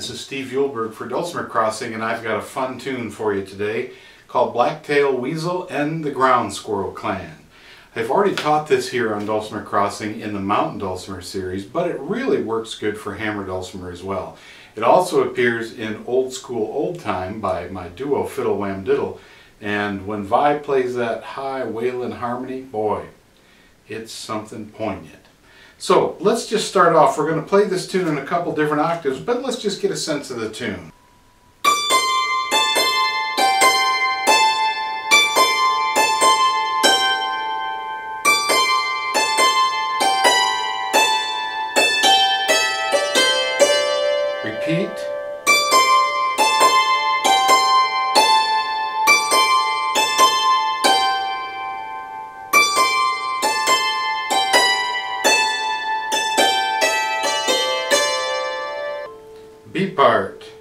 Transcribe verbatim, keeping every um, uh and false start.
This is Steve Eulberg for Dulcimer Crossing, and I've got a fun tune for you today called Blacktail Weasel and the Ground Squirrel Clan. I've already taught this here on Dulcimer Crossing in the Mountain Dulcimer series, but it really works good for Hammer Dulcimer as well. It also appears in Old School Old Time by my duo Fiddle Wham Diddle, and when Vi plays that high wailing harmony, boy, it's something poignant. So let's just start off. We're going to play this tune in a couple different octaves, but let's just get a sense of the tune. Repeat. B part.